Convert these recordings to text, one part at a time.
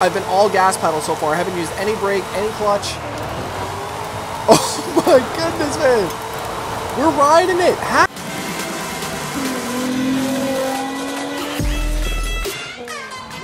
I've been all gas pedal so far. I haven't used any brake, any clutch. Oh my goodness, man. We're riding it.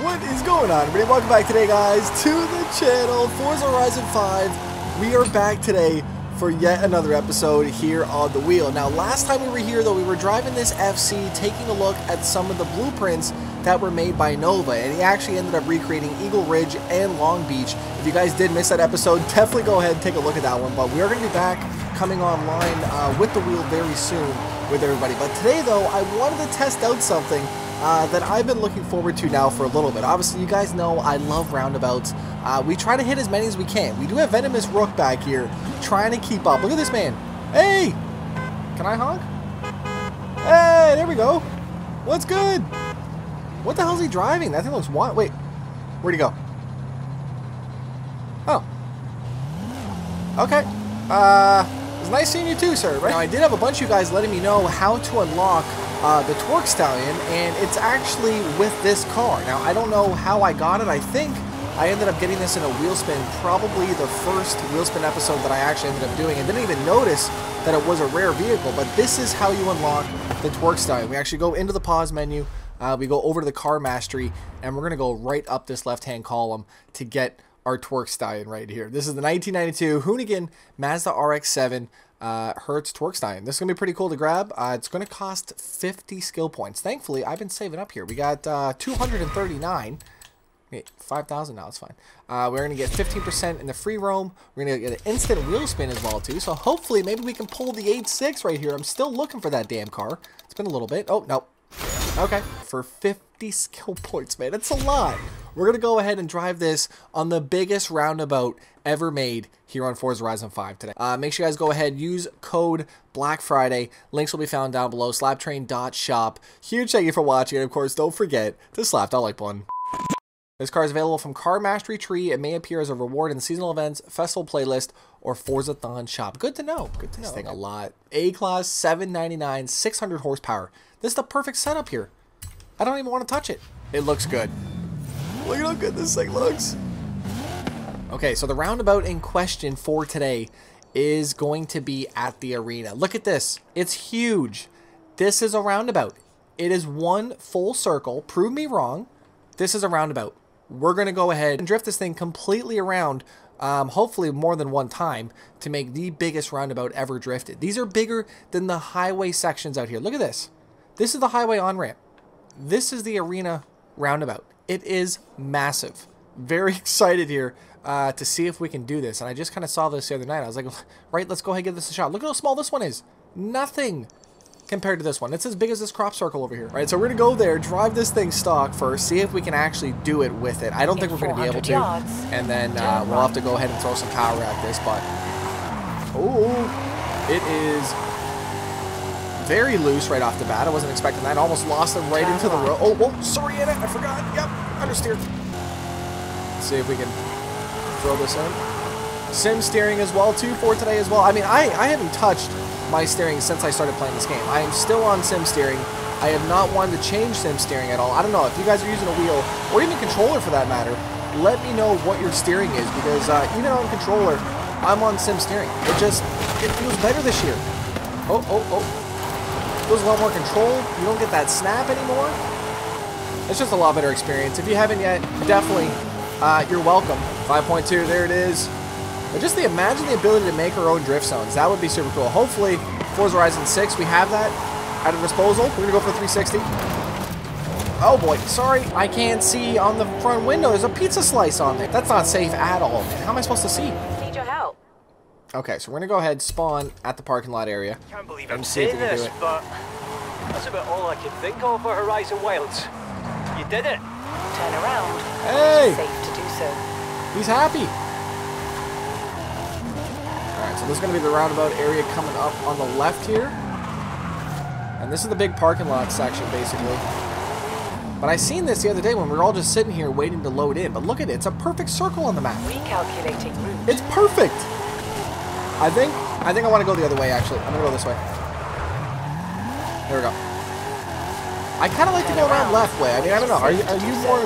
What is going on, everybody? Welcome back today, guys, to the channel. Forza Horizon 5. We are back today for yet another episode here on The Wheel. Now, last time we were here, though, we were driving this FC, taking a look at some of the blueprints that were made by Nova, and he actually ended up recreating Eagle Ridge and Long Beach. If you guys did miss that episode, definitely go ahead and take a look at that one, but we are going to be back coming online with The Wheel very soon with everybody. But today, though, I wanted to test out something that I've been looking forward to now for a little bit. Obviously, you guys know I love roundabouts. We try to hit as many as we can. We do have Venomous Rook back here trying to keep up. Look at this man. Hey! Can I honk? Hey, there we go. What's good? What the hell is he driving? That thing looks wild. Wait, where'd he go? Oh. Okay. It was nice seeing you too, sir. Right? Now, I did have a bunch of you guys letting me know how to unlock the Twerkstallion, and it's actually with this car. Now, I don't know how I got it. I think I ended up getting this in a wheel spin, probably the first wheel spin episode that I actually ended up doing, and didn't even notice that it was a rare vehicle. But this is how you unlock the Twerkstallion. We actually go into the pause menu, we go over to the car mastery, and we're going to go right up this left-hand column to get our Twerkstallion right here. This is the 1992 Hoonigan Mazda RX-7 Hertz Twerkstallion. This is going to be pretty cool to grab. It's going to cost 50 skill points. Thankfully, I've been saving up here. We got 239. 5,000 now, it's fine. We're going to get 15% in the free roam. We're going to get an instant wheel spin as well, too. So hopefully, maybe we can pull the 8.6 right here. I'm still looking for that damn car. It's been a little bit. Oh, no. Okay. For 50 skill points, man. That's a lot. We're going to go ahead and drive this on the biggest roundabout ever made here on Forza Horizon 5 today. Make sure you guys go ahead, use code Black Friday. Links will be found down below, Slaptrain.shop. Huge thank you for watching, and of course, don't forget to slap that like button. This car is available from Car Mastery Tree. It may appear as a reward in seasonal events, festival playlist, or Forzathon shop. Good to know. Good to know. This thing a lot. A-Class, $799, 600 horsepower. This is the perfect setup here. I don't even want to touch it. It looks good. Look at how good this thing looks. Okay, so the roundabout in question for today is going to be at the arena. Look at this. It's huge. This is a roundabout. It is one full circle. Prove me wrong. This is a roundabout. We're going to go ahead and drift this thing completely around, hopefully more than one time, to make the biggest roundabout ever drifted. These are bigger than the highway sections out here. Look at this. This is the highway on-ramp. This is the arena roundabout. It is massive. Very excited here to see if we can do this. And I just kind of saw this the other night. I was like, right, let's go ahead and give this a shot. Look at how small this one is. Nothing compared to this one. It's as big as this crop circle over here. All right, so we're gonna go there, drive this thing stock first, see if we can actually do it with it. I don't think we're gonna be able to, and then we'll have to go ahead and throw some power at this, but oh, it is very loose right off the bat. I wasn't expecting that. I almost lost them right into the road. Oh, whoa, sorry, Anna, I forgot. Yep, understeer. Let's see if we can throw this in. Sim steering as well, too, for today as well. I mean, I haven't touched my steering since I started playing this game. I am still on sim steering. I have not wanted to change sim steering at all. I don't know if you guys are using a wheel or even controller for that matter. Let me know what your steering is, because even on controller, I'm on sim steering. It feels better this year. It feels a lot more controlled. You don't get that snap anymore. It's just a lot better experience. If you haven't yet, definitely, you're welcome. 5.2, there it is. But just imagine the ability to make our own drift zones. That would be super cool. Hopefully, Forza Horizon 6, we have that at our disposal. We're going to go for 360. Oh, boy. Sorry. I can't see on the front window. There's a pizza slice on there. That's not safe at all, man. How am I supposed to see? Need your help. Okay, so we're going to go ahead and spawn at the parking lot area. Can't believe I'm seeing this, but that's about all I can think of for Horizon Wilds. You did it. Turn around. Hey! It's safe to do so. He's happy. So this is going to be the roundabout area coming up on the left here. And this is the big parking lot section, basically. But I seen this the other day when we were all just sitting here waiting to load in. But look at it. It's a perfect circle on the map. Recalculating route. It's perfect. I think I want to go the other way, actually. I'm going to go this way. There we go. I kind of like to go around left way. I mean, I don't know. Are you more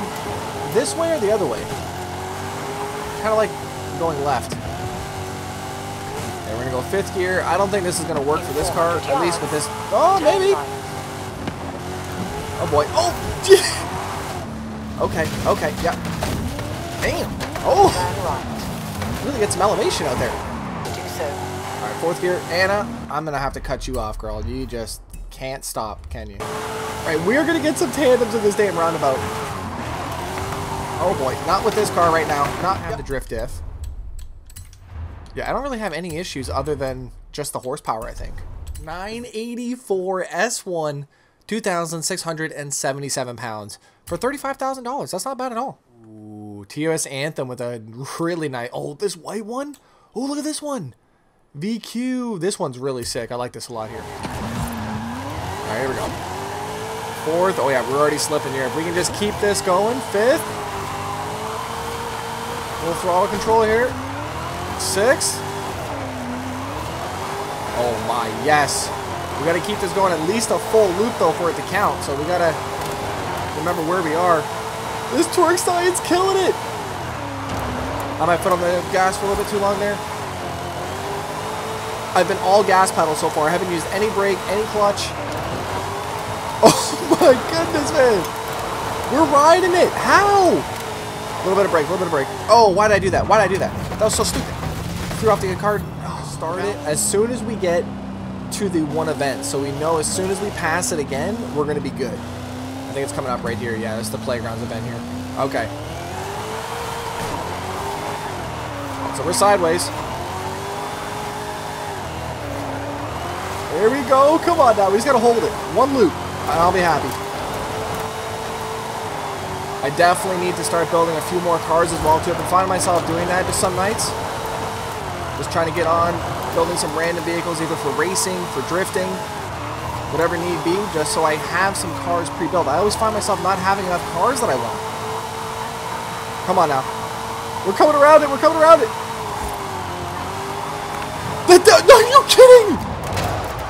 this way or the other way? kind of like going left. And we're going to go fifth gear. I don't think this is going to work for this car, at least with this. Oh, maybe. Oh, boy. Oh, okay. Okay. Yeah. Damn. Oh. Really get some elevation out there. All right, fourth gear. Anna, I'm going to have to cut you off, girl. You just can't stop, can you? All right, we're going to get some tandems in this damn roundabout. Oh, boy. Not with this car right now. Not have the drift diff. Yeah, I don't really have any issues other than just the horsepower, I think. 984 S1, 2,677 pounds for $35,000. That's not bad at all. Ooh, TOS Anthem with a really nice... Oh, this white one? Oh, look at this one. VQ. This one's really sick. I like this a lot here. All right, here we go. Fourth. Oh, yeah, we're already slipping here. If we can just keep this going. Fifth. Little throttle control here. Six. Oh my, yes. We got to keep this going at least a full loop though for it to count. So we got to remember where we are. This Twerkstallion's killing it. I might put on the gas for a little bit too long there. I've been all gas pedal so far. I haven't used any brake, any clutch. Oh my goodness, man. We're riding it. How? A little bit of brake, a little bit of brake. Oh, why did I do that? Why did I do that? That was so stupid. Threw off the card. Oh, start it as soon as we get to the one event, so we know as soon as we pass it again, we're gonna be good. I think it's coming up right here. Yeah, it's the playgrounds event here. Okay. So we're sideways. Here we go. Come on now. We just gotta hold it. One loop. I'll be happy. I definitely need to start building a few more cars as well too. I've been finding myself doing that just some nights. Just trying to get on, building some random vehicles, either for racing, for drifting, whatever need be, just so I have some cars pre-built. I always find myself not having enough cars that I want. Come on now. We're coming around it. We're coming around it. No, you're kidding!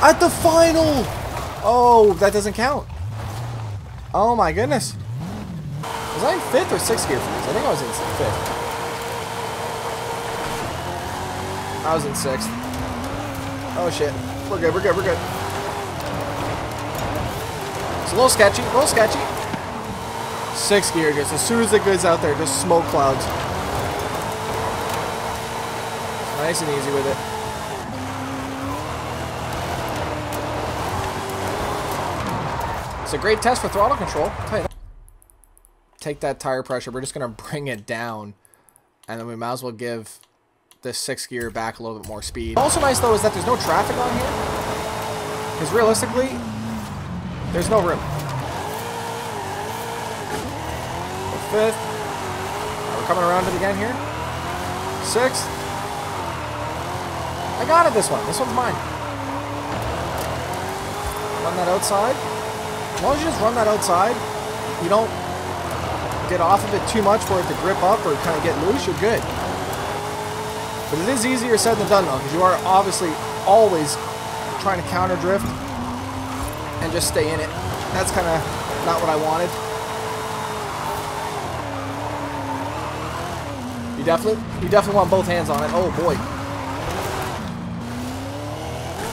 At the final. Oh, that doesn't count. Oh, my goodness. Was I in fifth or sixth gear for this? I think I was in fifth. I was in sixth. Oh shit. We're good, we're good, we're good. It's a little sketchy, a little sketchy. Sixth gear, just as soon as it goes out there, just smoke clouds. Nice and easy with it. It's a great test for throttle control. Take that tire pressure. We're just gonna bring it down. And then we might as well give the sixth gear back a little bit more speed. Also nice though is that there's no traffic on here, because realistically there's no room. Fifth. We're coming around it again here. Sixth. I got it. This one's mine. Run that outside. As long as you just run that outside, you don't get off of it too much for it to grip up or kind of get loose, you're good. But it is easier said than done, though, because you are obviously always trying to counter drift and just stay in it. That's kind of not what I wanted. You definitely want both hands on it. Oh, boy.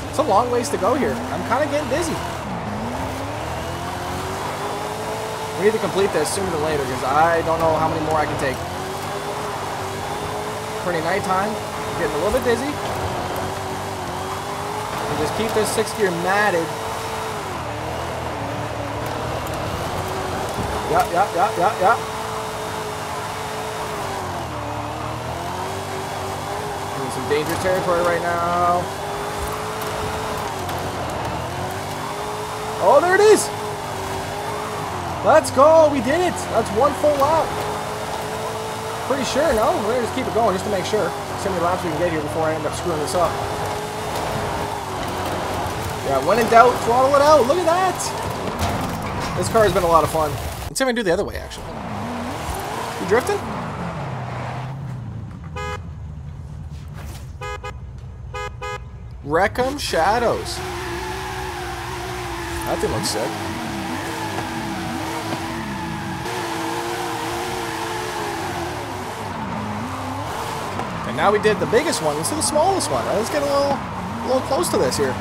It's a long ways to go here. I'm kind of getting dizzy. We need to complete this sooner than later, because I don't know how many more I can take. Pretty nighttime, getting a little bit dizzy. And just keep this sixth gear matted. Yup. In some dangerous territory right now. Oh, there it is! Let's go! We did it! That's one full lap. Pretty sure, no? We're going to just keep it going just to make sure. See how many laps we can get here before I end up screwing this up. Yeah, when in doubt, throttle it out. Look at that! This car has been a lot of fun. Let's see if I can do the other way, actually. You drifting? Wreck 'em Shadows. That thing looks sick. one. Now we did the biggest one. Let's do the smallest one. Let's get a little close to this here.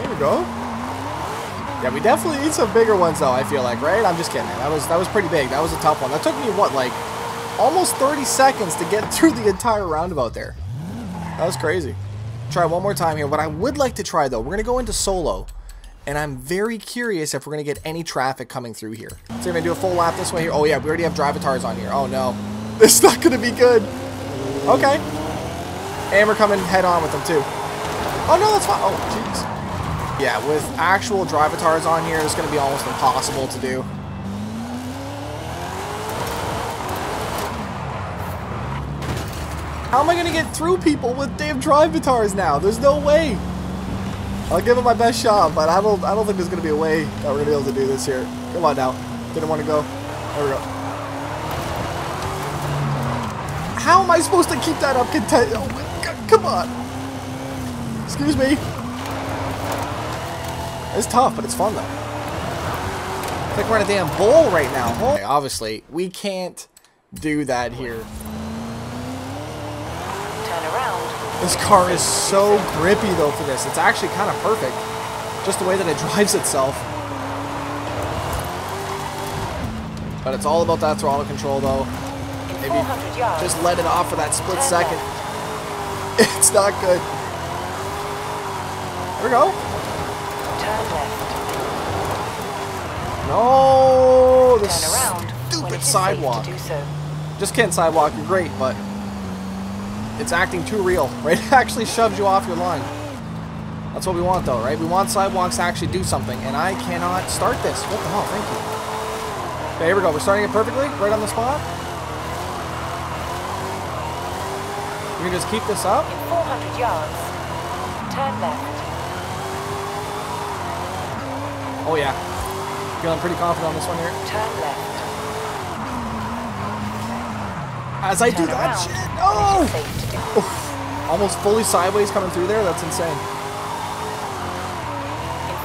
There we go. Yeah, we definitely need some bigger ones, though, I feel like, right? I'm just kidding. That was pretty big. That was a tough one. That took me, what, like, almost 30 seconds to get through the entire roundabout there. That was crazy. Try one more time here. What I would like to try, though, we're going to go into solo. And I'm very curious if we're going to get any traffic coming through here. So we're going to do a full lap this way here. Oh, yeah, we already have Drivatars on here. Oh, no. This is not going to be good. Okay. And we're coming head on with them, too. Oh, no, that's fine. Oh, jeez. Yeah, with actual Drivatars on here, it's going to be almost impossible to do. How am I going to get through people with damn Drivatars now? There's no way. I'll give it my best shot, but I don't think there's going to be a way that we're going to be able to do this here. Come on now. Didn't want to go. There we go. How am I supposed to keep that up content? Oh, my God. Come on. Excuse me. It's tough, but it's fun, though. I think we're in a damn bowl right now. Huh? Okay, obviously, we can't do that here. Turn around. This car is so grippy, though, for this. It's actually kind of perfect. Just the way that it drives itself. But it's all about that throttle control, though. Maybe just let it off for that split second. It's not good. There we go. No, the stupid sidewalk. Just kidding, sidewalk, you're great, but it's acting too real, right? It actually shoves you off your line. That's what we want, though, right? We want sidewalks to actually do something, and I cannot start this. What the hell? Thank you. Okay, here we go. We're starting it perfectly, right on the spot. We can just keep this up. In 400 yards, turn left. Oh, yeah. Feeling pretty confident on this one here. Turn left. As I do that shit. Oh! Oof. Almost fully sideways coming through there. That's insane. In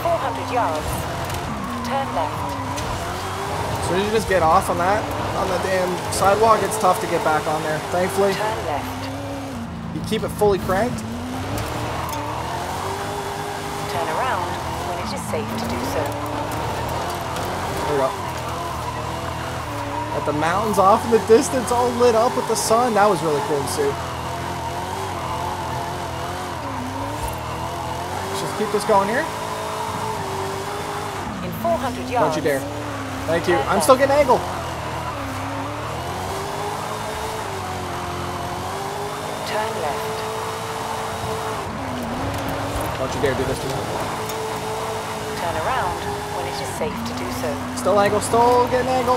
400 yards, turn left. So did you just get off on that? On the damn sidewalk, it's tough to get back on there. Thankfully. Turn left. You keep it fully cranked. Turn around. It is safe to do so. There we go. At the mountains off in the distance, all lit up with the sun. That was really cool to see. Let's just keep this going here. In 400 yards. Don't you dare. Thank you. I'm still getting angle. Turn left. Don't you dare do this to me. Around when it is safe to do so. Still angle, still getting angle.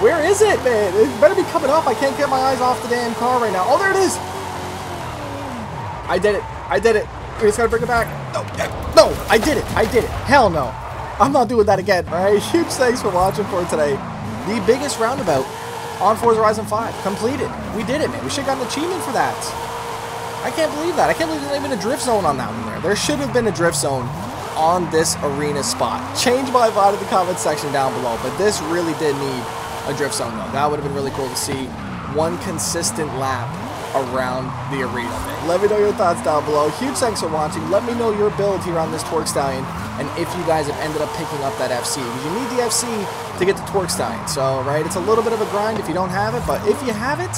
Where is it, man? It better be coming up. I can't get my eyes off the damn car right now. Oh, there it is. I did it. I did it. We just gotta bring it back. No, no, I did it. I did it. Hell no. I'm not doing that again. All right, huge thanks for watching for today. The biggest roundabout on Forza Horizon 5 completed. We did it, man. We should have gotten an achievement for that. I can't believe that. I can't believe there's not even a drift zone on that one there. There should have been a drift zone on this arena spot. Change my vote in the comment section down below, but this really did need a drift zone, though. That would have been really cool to see one consistent lap around the arena. Let me know your thoughts down below. Huge thanks for watching. Let me know your build here on this Twerkstallion, and if you guys have ended up picking up that FC. Because you need the FC to get the Twerkstallion. So, right, it's a little bit of a grind if you don't have it, but if you have it,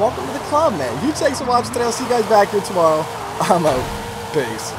welcome to the club, man. Huge thanks for watching today. I'll see you guys back here tomorrow. I'm out. Peace.